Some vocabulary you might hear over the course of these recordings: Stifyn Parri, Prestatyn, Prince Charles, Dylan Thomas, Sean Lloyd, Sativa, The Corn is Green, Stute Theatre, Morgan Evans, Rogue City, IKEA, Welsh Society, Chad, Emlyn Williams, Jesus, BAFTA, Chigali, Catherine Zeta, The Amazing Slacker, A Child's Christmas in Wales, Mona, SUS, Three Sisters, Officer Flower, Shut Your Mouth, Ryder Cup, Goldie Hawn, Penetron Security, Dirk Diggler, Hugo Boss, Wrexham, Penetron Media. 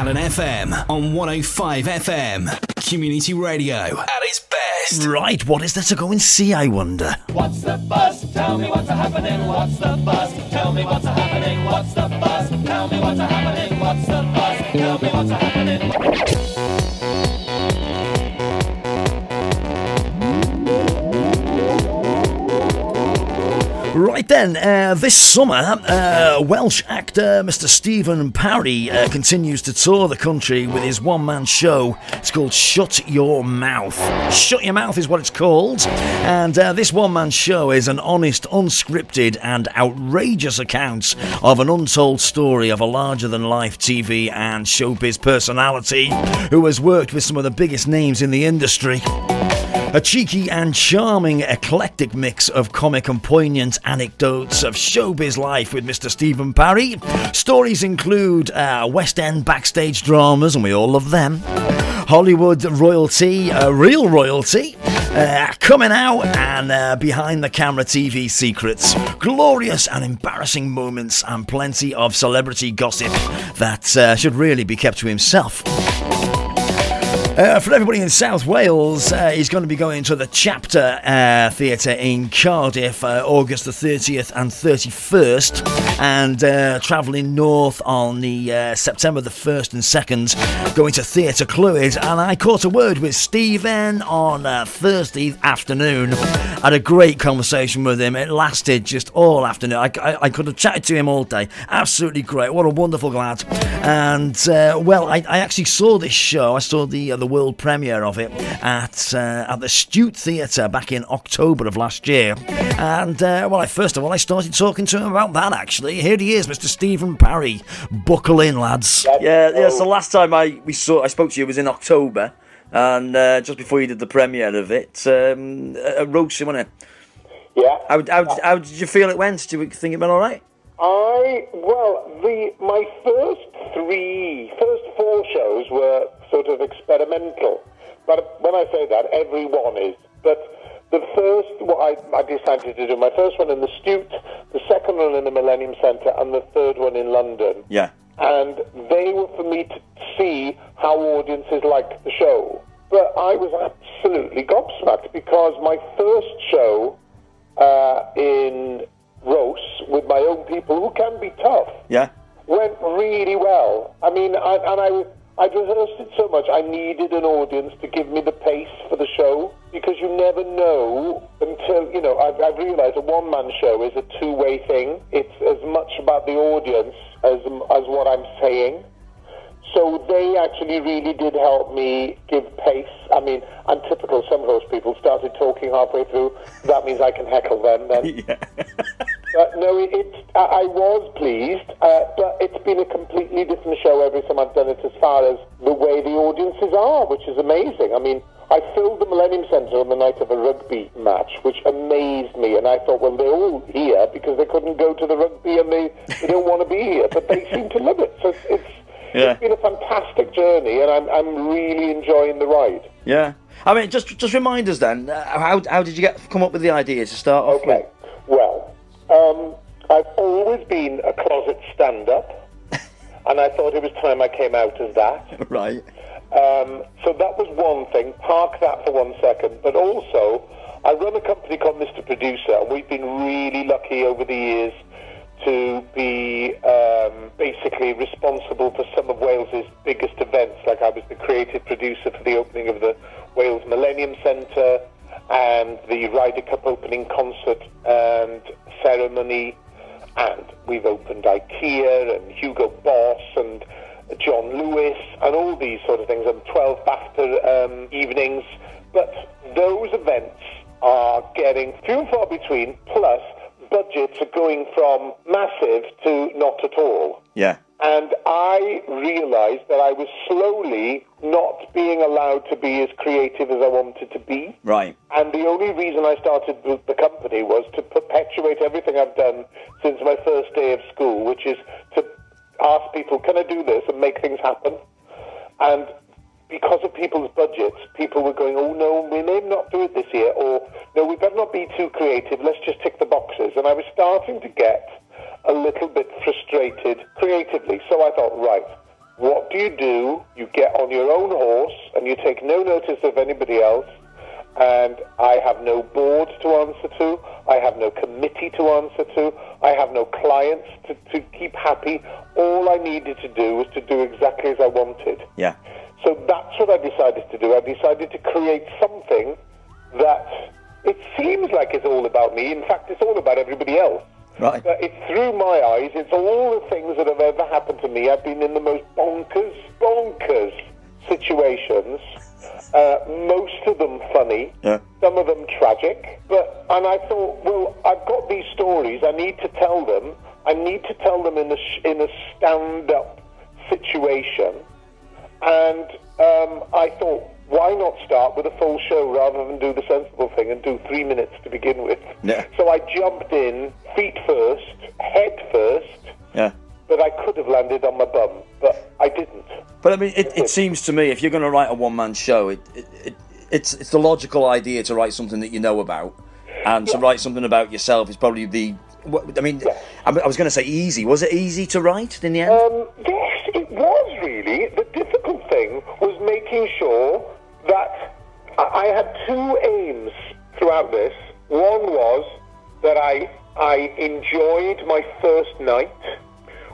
Calon FM on 105 FM. Community radio at its best. Right, what is there to go and see, I wonder? What's the buzz? Tell me what's happening. What's the buzz? Tell me what's happening. What's the buzz? Tell me what's happening. What's the buzz? Tell me what's happening. Right then, this summer, Welsh actor Mr. Stifyn Parri continues to tour the country with his one-man show. It's called Shut Your Mouth. Shut Your Mouth is what it's called. And this one-man show is an honest, unscripted and outrageous account of an untold story of a larger-than-life TV and showbiz personality who has worked with some of the biggest names in the industry. A cheeky and charming, eclectic mix of comic and poignant anecdotes of showbiz life with Mr. Stifyn Parri. Stories include West End backstage dramas, and we all love them, Hollywood royalty, real royalty, coming out, and behind-the-camera TV secrets. Glorious and embarrassing moments and plenty of celebrity gossip that should really be kept to himself. For everybody in South Wales, he's going to be going to the Chapter Theatre in Cardiff, August the 30th and 31st, and travelling north on the September the 1st and 2nd, going to Theatre Clwyd. And I caught a word with Stephen on Thursday afternoon. I had a great conversation with him. It lasted just all afternoon. I could have chatted to him all day. Absolutely great. What a wonderful lad. And, well, I actually saw this show. I saw the world premiere of it at the Stute Theatre back in October of last year, and well, first of all I started talking to him about that. Actually, here he is, Mr. Stifyn Parri. Buckle in, lads. Yeah. So last time I spoke to you was in October, and just before you did the premiere of it, Rogue City, wasn't it? Yeah. How did you feel it went? Do you think it went all right? My first four shows were sort of experimental, but when I say that, every one is. But the first, I decided to do my first one in the Stute, the second one in the Millennium Centre, and the third one in London. Yeah. And they were for me to see how audiences liked the show. But I was absolutely gobsmacked, because my first show in Roast with my own people, who can be tough, yeah, went really well. I mean, I'd rehearsed it so much. I needed an audience to give me the pace for the show, because you never know until, you know, I've realised a one-man show is a two-way thing. It's as much about the audience as what I'm saying. So they actually really did help me give pace. I mean, I'm typical. Some host people started talking halfway through. That means I can heckle them then. Yeah. But no, I was pleased. But it's been a completely different show every time I've done it, as far as the way the audiences are, which is amazing. I mean, I filled the Millennium Centre on the night of a rugby match, which amazed me. And I thought, well, they're all here because they couldn't go to the rugby and they don't want to be here. But they seem to love it. So yeah. It's been a fantastic journey, and I'm really enjoying the ride. Yeah, I mean, just remind us then, how did you come up with the idea to start off with? Well, I've always been a closet stand-up, and I thought it was time I came out of that. Right. So that was one thing. Park that for 1 second. But also, I run a company called Mr. Producer, and we've been really lucky over the years to be basically responsible for some of Wales's biggest events. Like, I was the creative producer for the opening of the Wales Millennium Centre and the Ryder Cup opening concert and ceremony, and we've opened IKEA and Hugo Boss and John Lewis and all these sort of things, and 12 BAFTA evenings. But those events are getting few and far between, plus budgets are going from massive to not at all. Yeah. And I realised that I was slowly not being allowed to be as creative as I wanted to be. Right. And the only reason I started the company was to perpetuate everything I've done since my first day of school, which is to ask people, can I do this, and make things happen? And because of people's budgets, people were going, oh, no, we may not do it this year, or, no, we better not be too creative, let's just tick the boxes. And I was starting to get a little bit frustrated creatively. So I thought, right, What do? You get on your own horse and you take no notice of anybody else. And I have no board to answer to. I have no committee to answer to. I have no clients to keep happy. All I needed to do was to do exactly as I wanted. Yeah. So that's what I decided to do. I decided to create something that it seems like it's all about me. In fact, it's all about everybody else. Right. But it's through my eyes. It's all the things that have ever happened to me. I've been in the most bonkers situations. Most of them funny, some of them tragic. And I thought, well, I've got these stories. I need to tell them. I need to tell them in a stand-up situation. And I thought, why not start with a full show rather than do the sensible thing and do 3 minutes to begin with? Yeah. So I jumped in feet first, head first. Yeah. But I could have landed on my bum, but I didn't. But I mean, it seems to me if you're going to write a one-man show, it's the logical idea to write something that you know about, and to write something about yourself is probably the. I mean, I was going to say easy. Was it easy to write in the end? Yes, it was really. The difficult thing was making sure that I had two aims throughout this. One was that I enjoyed my first night.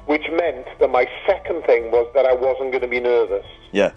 Which meant that my second thing was that I wasn't going to be nervous. Yeah.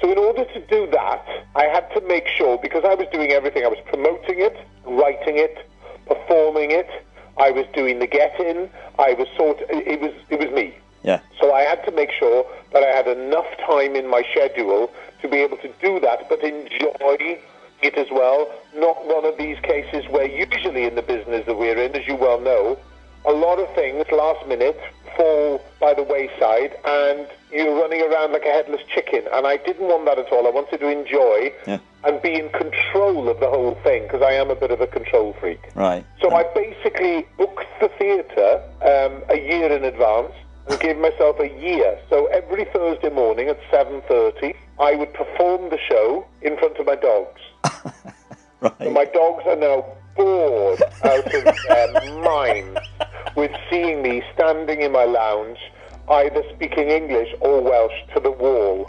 So in order to do that, I had to make sure, because I was doing everything. I was promoting it, writing it, performing it. I was doing the get-in. It was me. Yeah. So I had to make sure that I had enough time in my schedule to be able to do that, but enjoy it as well. Not one of these cases where usually in the business that we're in, as you well know, a lot of things last minute fall by the wayside and you're running around like a headless chicken, and I didn't want that at all. I wanted to enjoy and be in control of the whole thing, because I am a bit of a control freak. Right. So I basically booked the theatre a year in advance and gave myself a year. So every Thursday morning at 7:30 I would perform the show in front of my dogs. Right. So my dogs are now bored out of their minds with seeing me standing in my lounge, either speaking English or Welsh to the wall,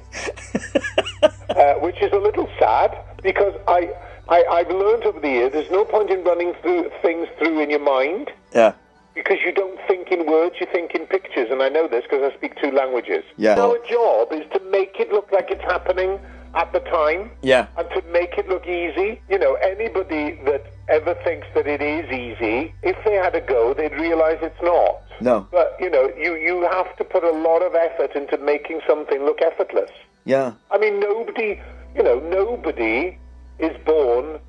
which is a little sad, because I've learned over the years there's no point in running things through in your mind, because you don't think in words, you think in pictures, and I know this because I speak two languages. Yeah. Our job is to make it look like it's happening at the time, and to make it look easy. You know, anybody that ever thinks that it is easy, if they had a go, they'd realise it's not. No. But, you know, you have to put a lot of effort into making something look effortless. Yeah. I mean, nobody is born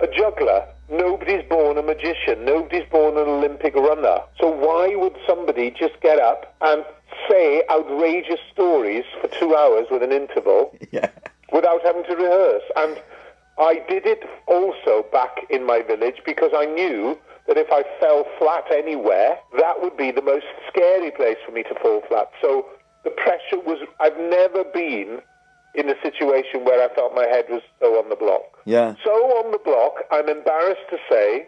a juggler. Nobody's born a magician. Nobody's born an Olympic runner. So why would somebody just get up and say outrageous stories for 2 hours with an interval without having to rehearse? And I did it also back in my village, because I knew that if I fell flat anywhere, that would be the most scary place for me to fall flat. So the pressure was, I've never been in a situation where I felt my head was so on the block. Yeah. So on the block, I'm embarrassed to say,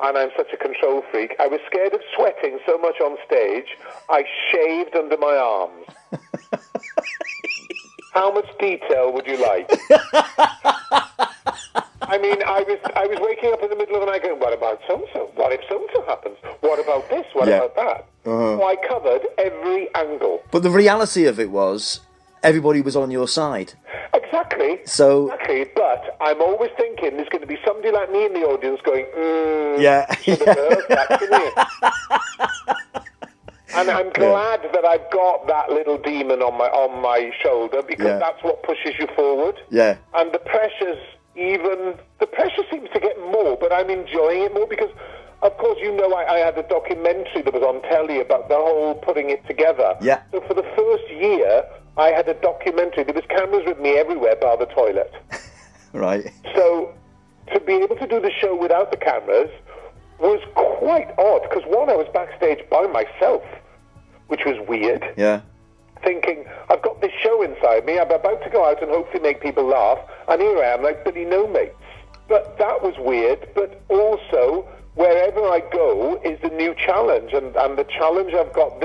and I'm such a control freak, I was scared of sweating so much on stage, I shaved under my arms. How much detail would you like? I mean, I was waking up in the middle of the night going, what about so-and-so? What if so-and-so happens? What about this? What about that? Uh-huh. So I covered every angle. But the reality of it was, everybody was on your side. Exactly. So. Exactly, but I'm always thinking there's going to be somebody like me in the audience going, And I'm glad that I've got that little demon on my shoulder, because that's what pushes you forward. Yeah. And the pressure seems to get more, but I'm enjoying it more because, of course, you know, I had a documentary that was on telly about the whole putting it together. Yeah. So for the first year, I had a documentary. There was cameras with me everywhere bar the toilet. Right. So to be able to do the show without the cameras was quite odd, because one, I was backstage by myself, which was weird. Yeah. Thinking, I've got this show inside me, I'm about to go out and hopefully make people laugh, and here I am like Billy No Mates. But that was weird, but also, wherever I go is the new challenge, and the challenge I've got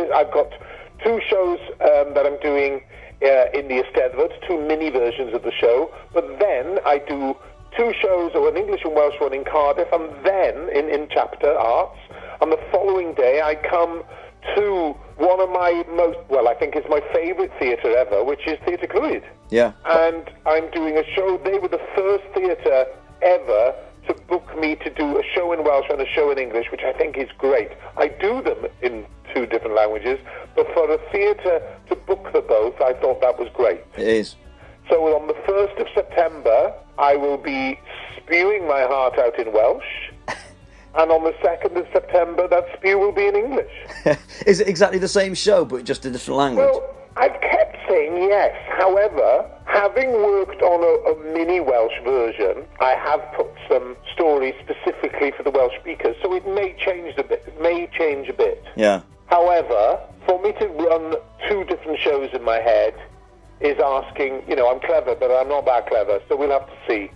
two shows that I'm doing in the Eisteddfod, two mini versions of the show, but then I do two shows, or an English and Welsh one in Cardiff, and then in Chapter Arts, and the following day I come to one of my most, well, I think it's my favourite theatre ever, which is Theatre Clwyd. Yeah. And I'm doing a show. They were the first theatre ever to book me to do a show in Welsh and a show in English, which I think is great. I do them in two different languages, but for a theatre to book them both, I thought that was great. It is. So on the 1st of September, I will be spewing my heart out in Welsh, and on the 2nd of September, that spew will be in English. Is it exactly the same show, but just in a different language? Well, I've kept saying yes. However, having worked on a mini Welsh version, I have put some stories specifically for the Welsh speakers, so it may change a bit. Yeah. However, for me to run two different shows in my head is asking, you know, I'm clever, but I'm not that clever, so we'll have to see.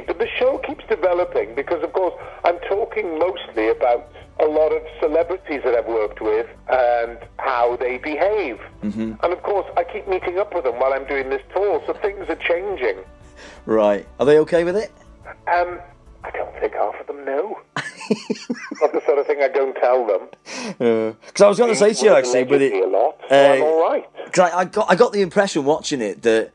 But the show keeps developing because, of course, I'm talking mostly about a lot of celebrities that I've worked with and how they behave. Mm-hmm. And, of course, I keep meeting up with them while I'm doing this tour, so things are changing. Right. Are they okay with it? I don't think half of them know. Not the sort of thing I don't tell them. Because I was going to say to you, actually, with it, I'm all right. Cause I got the impression watching it that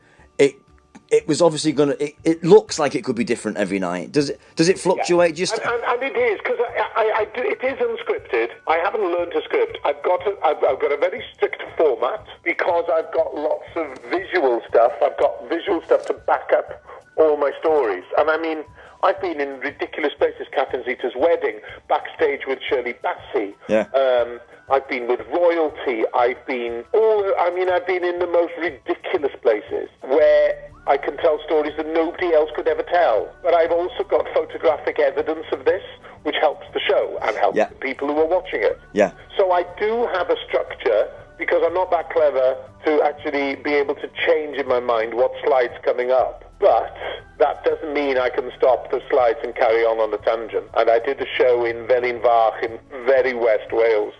it was obviously going to. It looks like it could be different every night. Does it fluctuate? Yeah. Just and it is, because it is unscripted. I haven't learned to script. I've got a very strict format because I've got lots of visual stuff. I've got visual stuff to back up all my stories, and I mean, I've been in ridiculous places. Catherine Zeta's wedding, backstage with Shirley Bassey. Yeah. I've been with royalty. I've been in the most ridiculous places where I can tell stories that nobody else could ever tell. But I've also got photographic evidence of this, which helps the show and helps the people who are watching it. Yeah. So I do have a structure, because I'm not that clever to actually be able to change in my mind what slide's coming up. But that doesn't mean I can stop the slides and carry on a tangent. And I did a show in Vellinvagh in very West Wales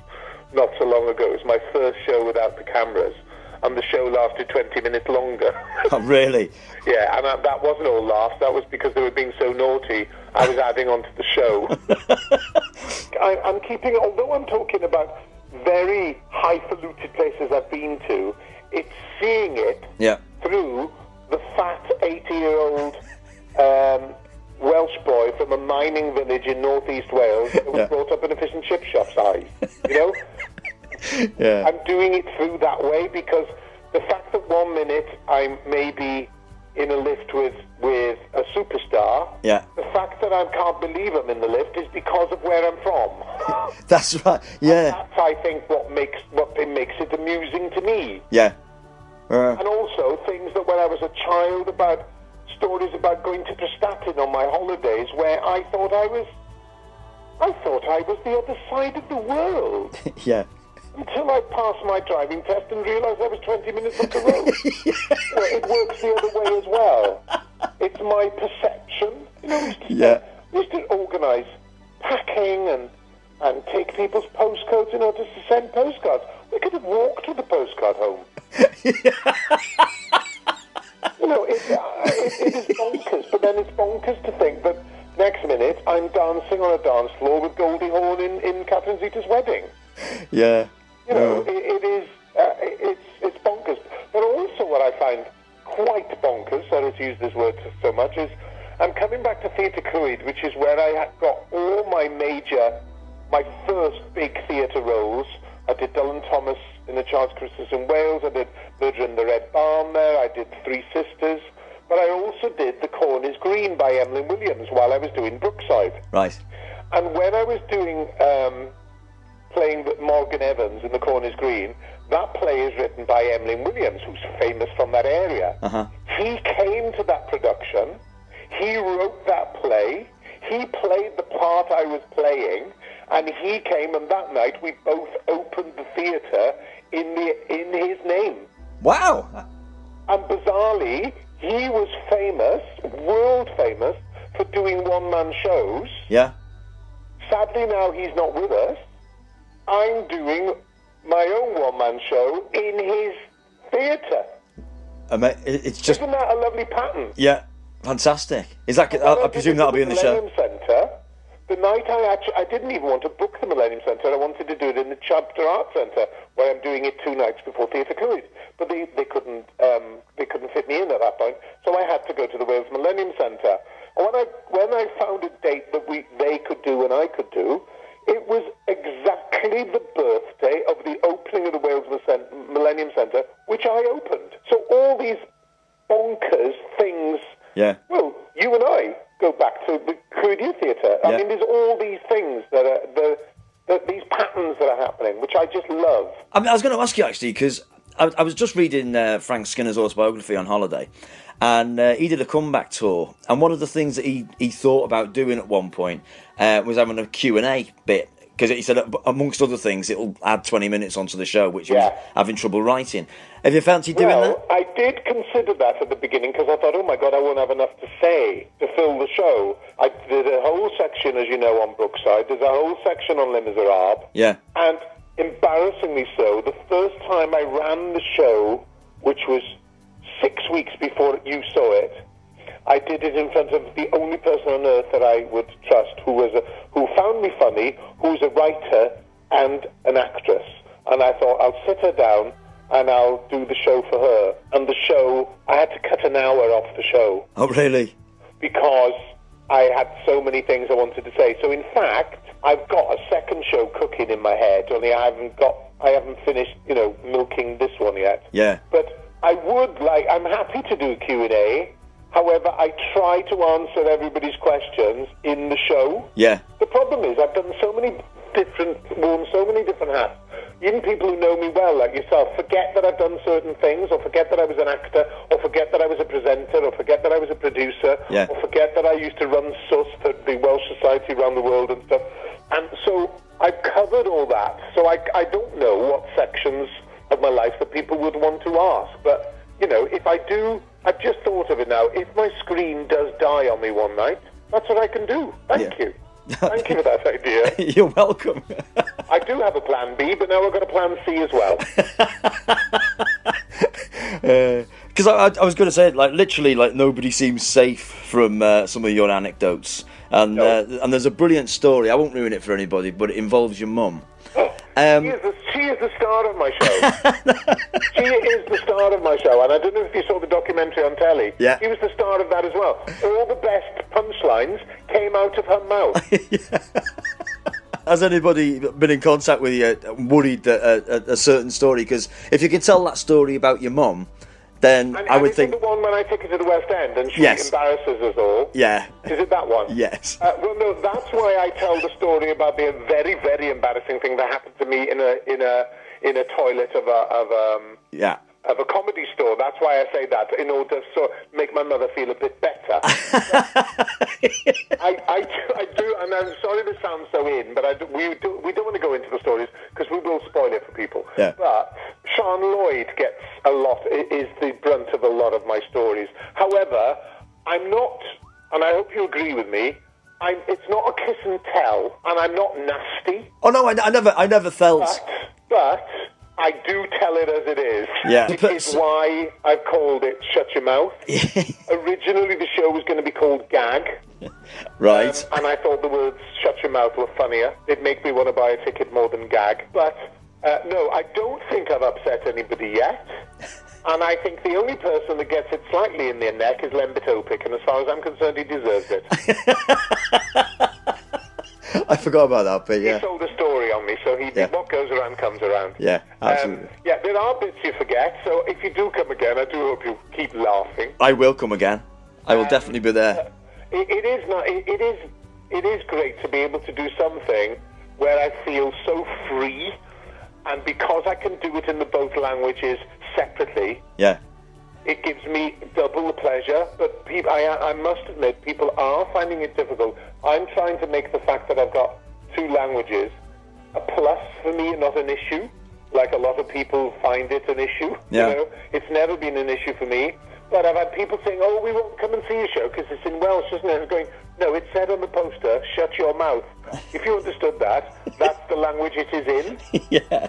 not so long ago. It was my first show without the cameras. And the show lasted 20 minutes longer. Oh, really? Yeah, and that wasn't all laughs. That was because they were being so naughty. I was adding on to the show. Although I'm talking about very highfalutin places I've been to, it's seeing it through the fat 80-year-old Welsh boy from a mining village in northeast Wales that was brought up in a fish and chip shop's eyes, you know? Yeah. I'm doing it through that way because the fact that 1 minute I'm maybe in a lift with a superstar, the fact that I can't believe I'm in the lift is because of where I'm from. That's right, yeah. And that's, I think, what makes it amusing to me. Yeah. And also things that when I was a child, about stories about going to Prestatyn on my holidays where I thought I was the other side of the world. Yeah. Until I passed my driving test and realised I was 20 minutes up the road. It works the other way as well. It's my perception. You know, we used to organise packing and take people's postcodes in order to send postcards. We could have walked with the postcard home. You know, it is bonkers, but then it's bonkers to think that next minute I'm dancing on a dance floor with Goldie Hawn in Catherine Zeta's wedding. Yeah. You know, it's bonkers. But also what I find quite bonkers, sorry to use this word so much, is I'm coming back to Theatre Clwyd, which is where I got all my first big theatre roles. I did Dylan Thomas in A Child's Christmas in Wales, I did Murder in the Red Barn there, I did Three Sisters, but I also did The Corn is Green by Emlyn Williams while I was doing Brookside. Right. And when I was doing... playing with Morgan Evans in The Corn is Green, that play is written by Emlyn Williams, who's famous from that area. Uh-huh. He came to that production, he wrote that play, he played the part I was playing, and he came, and that night we both opened the theatre in his name. Wow! And bizarrely, he was famous, world famous, for doing one-man shows. Yeah. Sadly now he's not with us. I'm doing my own one-man show in his theatre. It's just, isn't that a lovely pattern? Yeah, fantastic. Is that? I presume that'll be in the show. Millennium Centre. The night I didn't even want to book the Millennium Centre. I wanted to do it in the Chapter Arts Centre, where I'm doing it 2 nights before Theatre Clwyd. But they couldn't fit me in at that point, so I had to go to the Wales Millennium Centre. And when I found a date that they could do and I could do, it was exactly the birthday of the opening of the Wales Millennium Centre, which I opened. So all these bonkers things. Yeah. Well, you and I go back to the Clwyd Theatre. I mean, there's all these things that are these patterns that are happening, which I just love. I mean, I was going to ask you actually, because I was just reading Frank Skinner's autobiography on holiday, and he did a comeback tour. And one of the things that he thought about doing at one point was having a Q&A bit, because he said, amongst other things, it'll add 20 minutes onto the show, which he was having trouble writing. Have you fancied doing that? I did consider that at the beginning, because I thought, oh my God, I won't have enough to say to fill the show. I did a whole section, as you know, on Brookside. There's a whole section on Les Misérables. Yeah. And embarrassingly so, the first time I ran the show, which was 6 weeks before you saw it, I did it in front of the only person on earth that I would trust, who found me funny, who's a writer and an actress. And I thought, I'll sit her down and I'll do the show for her. And the show, I had to cut an hour off the show. Oh, really? Because I had so many things I wanted to say. So in fact, I've got a second show cooking in my head, only I haven't finished, milking this one yet. Yeah. But I'm happy to do Q&A. However, I try to answer everybody's questions in the show. Yeah. The problem is I've done worn so many different hats. Even people who know me well, like yourself, forget that I've done certain things, or forget that I was an actor, or forget that I was a presenter, or forget that I was a producer, or forget that I used to run SUS, the Welsh Society around the world and stuff. And so I've covered all that. So I don't know what sections of my life that people would want to ask. But, if I do, I've just thought of it now, if my screen does die on me one night, that's what I can do. Thank you. Thank you for that idea. You're welcome. I do have a plan B, but now I've got a plan C as well. Because I was going to say, nobody seems safe from some of your anecdotes. And and there's a brilliant story. I won't ruin it for anybody, but it involves your mum. She is the star of my show. She is the star of my show. And I don't know if you saw the documentary on telly. Yeah. She was the star of that as well. All the best punchlines came out of her mouth. Has anybody been in contact with you, worried that a certain story? Because if you can tell that story about your mum, then I would think... Is it the one when I took her to the West End and she embarrasses us all? Yeah. Is it that one? Yes. Well, no, that's why I tell the story about the very, very embarrassing thing that happened to me in a toilet of a comedy store. That's why I say that, in order to make my mother feel a bit better. I do, and I'm sorry to sound so in, but we don't want to go into the stories because we will spoil it for people. Yeah. But Sean Lloyd gets is the brunt of a lot of my stories. However, I'm not, and I hope you agree with me, it's not a kiss and tell, and I'm not nasty. Oh no, I never felt. But I do tell it as it is. Yeah. Which is why I've called it Shut Your Mouth. Originally, the show was going to be called Gag. Right. And I thought the words Shut Your Mouth were funnier. It'd make me want to buy a ticket more than Gag. But no, I don't think I've upset anybody yet. And I think the only person that gets it slightly in their neck is Lembit Opik. And as far as I'm concerned, he deserves it. I forgot about that, but yeah. He sold a story on me, so he did. What goes around comes around. Yeah, absolutely. Yeah, there are bits you forget, so if you do come again, I do hope you keep laughing. I will come again. I will definitely be there. It is great to be able to do something where I feel so free, and because I can do it in the both languages separately. Yeah. It gives me double the pleasure, but I must admit, people are finding it difficult. I'm trying to make the fact that I've got 2 languages a plus for me and not an issue, like a lot of people find it an issue. Yeah. It's never been an issue for me, But I've had people saying, oh, we won't come and see your show because it's in Welsh, isn't it? I'm going, no, it said on the poster, shut your mouth. If you understood that, that's the language it is in. Yeah.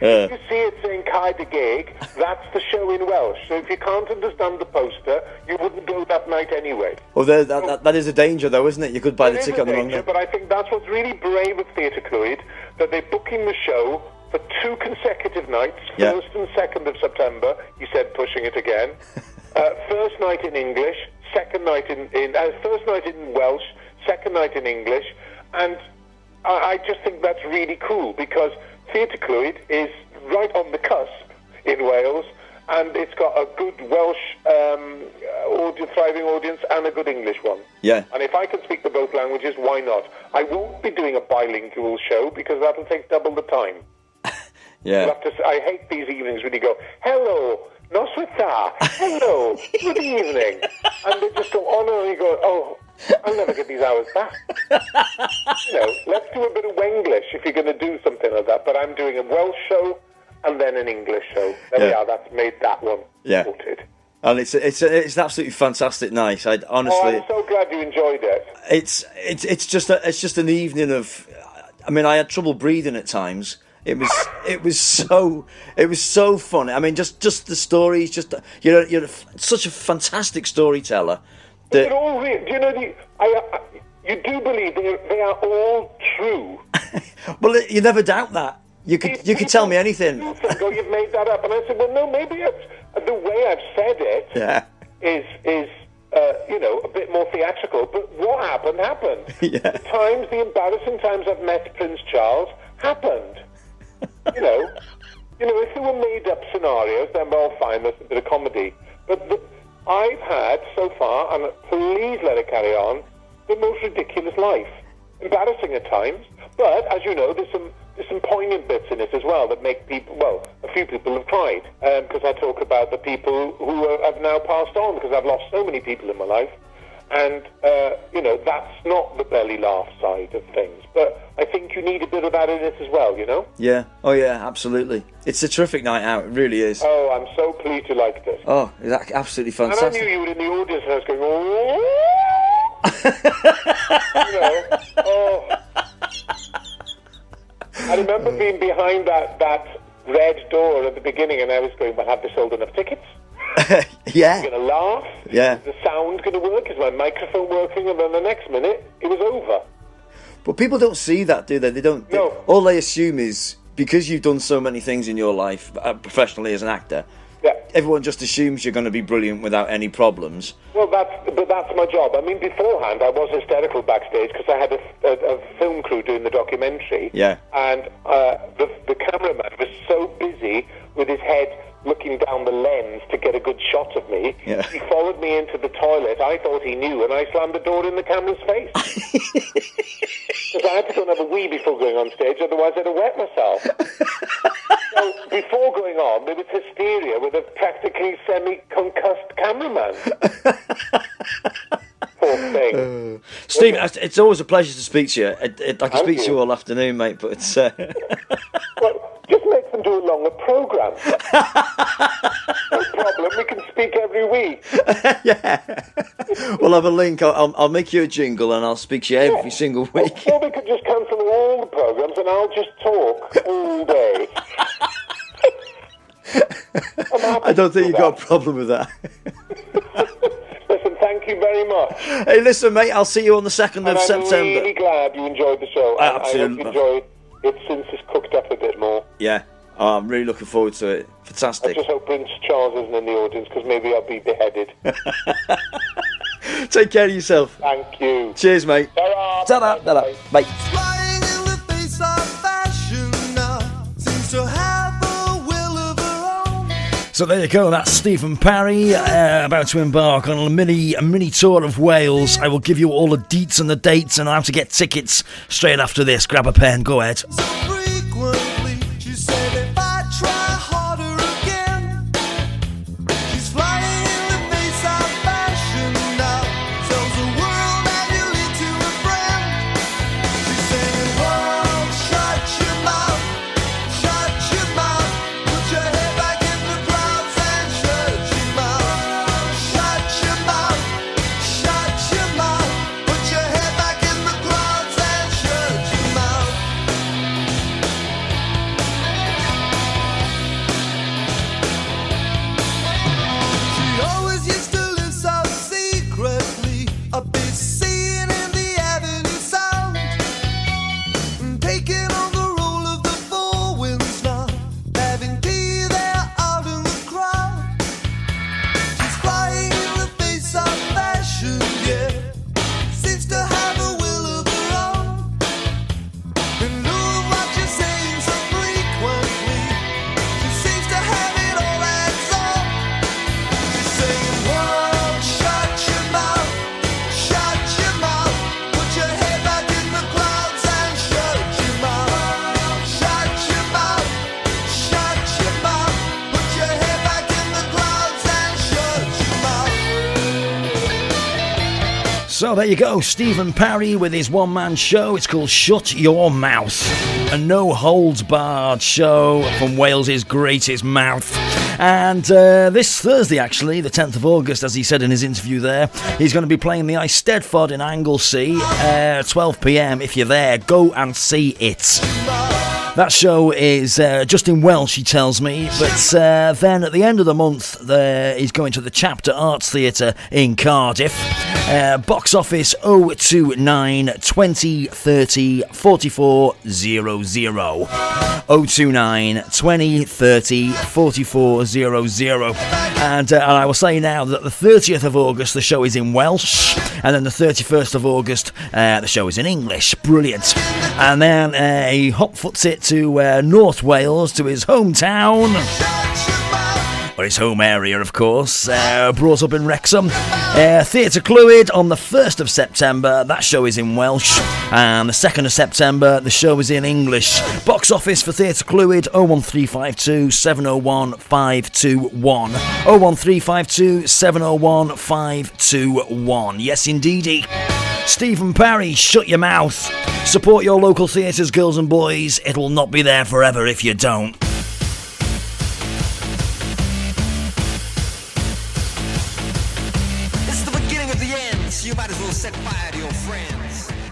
If you see it saying Cae dy Geg, that's the show in Welsh. So if you can't understand the poster, you wouldn't go that night anyway. Well, that is a danger, though, isn't it? You could buy the ticket on the wrong night. But I think that's what's really brave of Theatre Clwyd, that they're booking the show for two consecutive nights, 1st and 2nd of September. You said pushing it again. First night in English, second night first night in Welsh, second night in English, and I just think that's really cool because Theatre Clwyd is right on the cusp in Wales, and it's got a good Welsh thriving audience and a good English one. Yeah. And if I can speak the both languages, why not? I won't be doing a bilingual show because that'll take double the time. Yeah. I hate these evenings when you go, hello. Noswitha, hello, good evening. And they just go on and you go, oh, I'll never get these hours back. You know, let's do a bit of Wenglish if you're going to do something like that. But I'm doing a Welsh show and then an English show. There we are, that's made that one sorted. And it's an absolutely fantastic night. I honestly. Oh, I'm so glad you enjoyed it. It's just an evening of. I mean, I had trouble breathing at times. It was so funny. I mean, just the stories. Just you're such a fantastic storyteller. They're all real. Do you know? You do believe they are all true. Well, you never doubt that. You could tell me anything. You think, oh, you've made that up, and I said, well, no, maybe it's the way I've said it is a bit more theatrical. But what happened. Yeah. The embarrassing times I've met Prince Charles happened. You know, if there were made-up scenarios, then well, fine, that's a bit of comedy. But I've had, so far, and please let it carry on, the most ridiculous life. Embarrassing at times, but, as you know, there's some poignant bits in it as well that make people, well, a few people have cried, because I talk about the people who have now passed on, because I've lost so many people in my life. And, that's not the belly laugh side of things. But I think you need a bit of that in it as well, you know? Yeah. Oh, yeah, absolutely. It's a terrific night out. It really is. Oh, I'm so pleased you liked it. Oh, that's absolutely fantastic. And I knew you were in the audience and I was going, I remember being behind that red door at the beginning and I was going, well, have they sold enough tickets? Yeah. You're going to laugh. Yeah. Is the sound going to work? Is my microphone working? And then the next minute, it was over. But people don't see that, do they? They don't. No. All they assume is because you've done so many things in your life, professionally as an actor. Yeah. Everyone just assumes you're going to be brilliant without any problems. Well, that's my job. I mean, beforehand, I was hysterical backstage because I had a film crew doing the documentary. Yeah. And the cameraman was so busy with his head looking down the lens to get a good shot of me. Yeah. He followed me into the toilet. I thought he knew, and I slammed the door in the camera's face. Because I had to go and have a wee before going on stage, otherwise I'd have wet myself. So before going on, there was hysteria with a practically semi-concussed cameraman. Poor thing. Steve, it's always a pleasure to speak to you. I can speak to you all afternoon, mate, but it's... just make them do a longer programme. No problem, we can speak every week. Yeah. We'll have a link, I'll make you a jingle and I'll speak to you every single week. Or we could just cancel all the programmes and I'll just talk all day. I don't think you've got a problem with that. Listen, thank you very much. Hey, listen, mate, I'll see you on the 2nd of September. I'm really glad you enjoyed the show. Absolutely. I hope you enjoyed it since it's cooked up a bit more. Yeah, I'm really looking forward to it. Fantastic. I just hope Prince Charles isn't in the audience because maybe I'll be beheaded. Take care of yourself. Thank you. Cheers, mate. Ta-ra. Ta-ra. Ta-ra. Bye. Flying in the face of fashion now seems to have a will of her own. So there you go. That's Stifyn Parri about to embark on a mini tour of Wales. I will give you all the deets and the dates and how to get tickets straight after this. Grab a pen. Go ahead. So there you go, Stifyn Parri with his one-man show. It's called Shut Your Mouth. A no-holds-barred show from Wales's greatest mouth. And this Thursday, actually, the 10th of August, as he said in his interview there, he's going to be playing the Eisteddfod in Anglesey at 12 p.m. If you're there, go and see it. That show is just in Welsh, he tells me, but then at the end of the month, he's going to the Chapter Arts Centre in Cardiff. Box office 029 20 30 44 00. 029 20 30 44 00. And I will say now that the 30th of August, the show is in Welsh, and then the 31st of August, the show is in English. Brilliant. And then he hotfoots it to North Wales, to his hometown, or his home area, of course, brought up in Wrexham. Theatre Clwyd on the 1st of September, that show is in Welsh, and the 2nd of September, the show is in English. Box office for Theatre Clwyd, 01352 701 521. 01352 701 521. Yes, indeedy. Stifyn Parri, Shut Your Mouth. Support your local theatres, girls and boys. It will not be there forever if you don't. This is the beginning of the end, so you might as well set fire to your friends.